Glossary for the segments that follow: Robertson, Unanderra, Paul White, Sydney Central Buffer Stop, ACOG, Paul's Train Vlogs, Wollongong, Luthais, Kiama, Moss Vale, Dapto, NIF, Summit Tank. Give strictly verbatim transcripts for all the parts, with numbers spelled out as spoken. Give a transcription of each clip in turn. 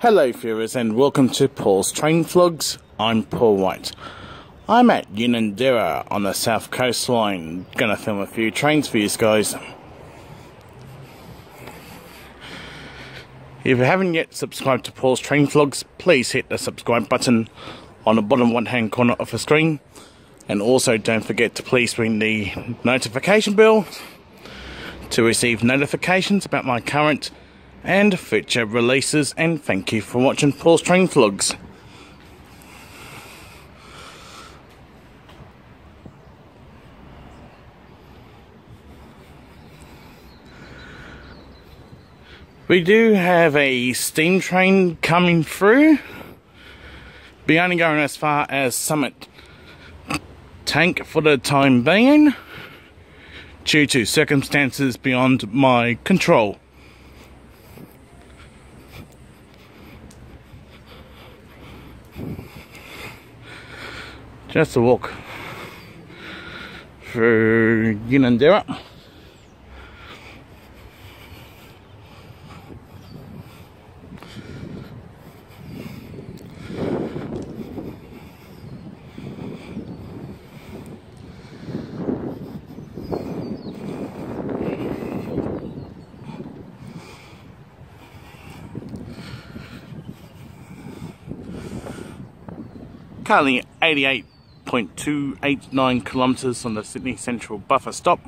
Hello viewers and welcome to Paul's Train Vlogs. I'm Paul White. I'm at Unanderra on the south coastline. Gonna film a few trains for you guys. If you haven't yet subscribed to Paul's Train Vlogs, please hit the subscribe button on the bottom right hand corner of the screen. And also don't forget to please ring the notification bell to receive notifications about my current and future releases, and thank you for watching Paul's Train Vlogs. We do have a steam train coming through. Be only going as far as Summit Tank for the time being, due to circumstances beyond my control. Just a walk through Unanderra. Currently eighty-eight point two eight nine kilometers on the Sydney Central Buffer Stop.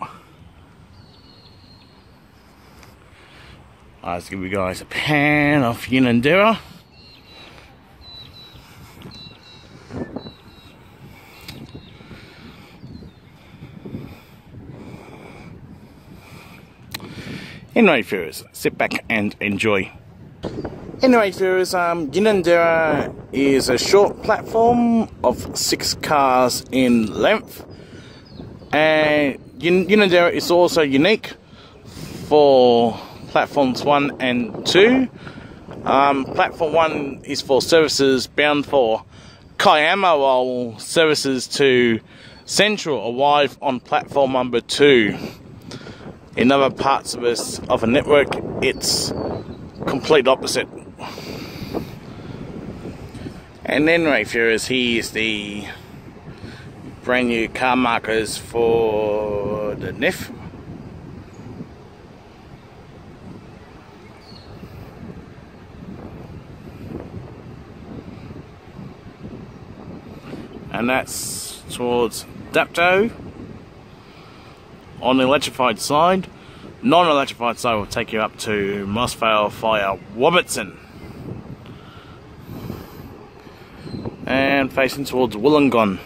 Let's give you guys a pan of Unanderra. Anyway, viewers, sit back and enjoy. Anyway, viewers, um, Unanderra is a short platform of six cars in length, and Unanderra is also unique for platforms one and two. Um, platform one is for services bound for Kiama, while services to Central arrive on platform number two. In other parts of this of a network, it's complete opposite. And then right viewers, here's the brand new car markers for the N I F. And that's towards Dapto on the electrified side. Non-electrified side will take you up to Moss Vale via Robertson. And facing towards Wollongong.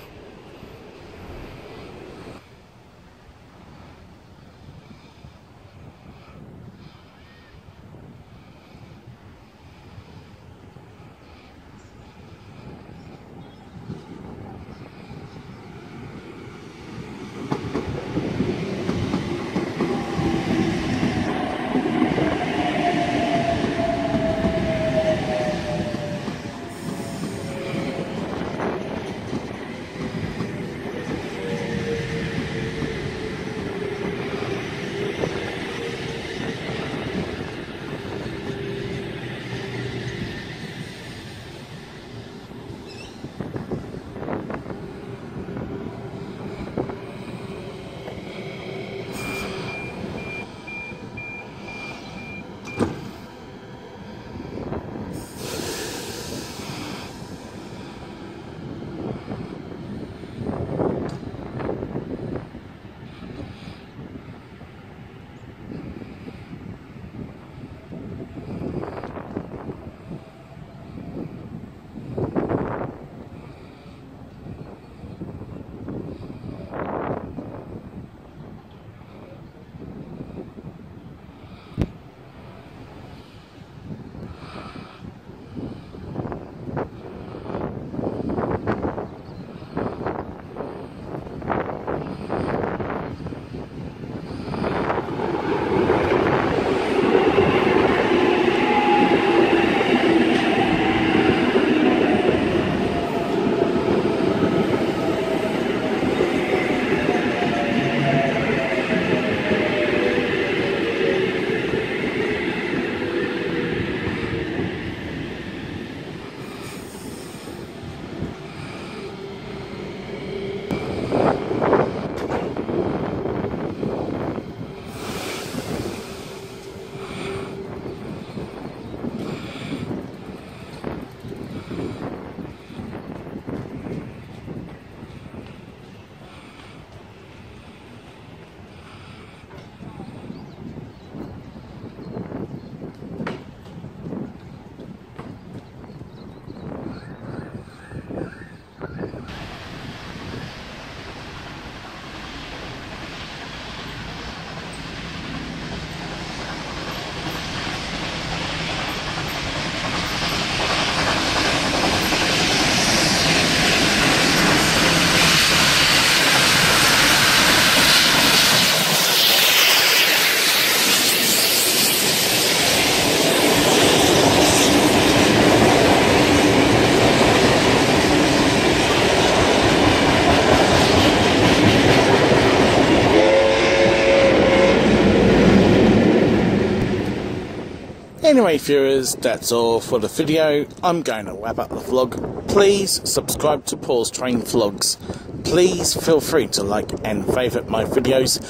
Anyway viewers, that's all for the video. I'm going to wrap up the vlog. Please subscribe to Paul's Train Vlogs. Please feel free to like and favourite my videos,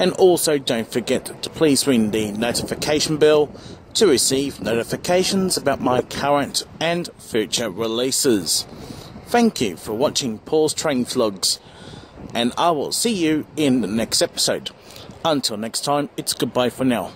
and also don't forget to please ring the notification bell to receive notifications about my current and future releases. Thank you for watching Paul's Train Vlogs, and I will see you in the next episode. Until next time, it's goodbye for now.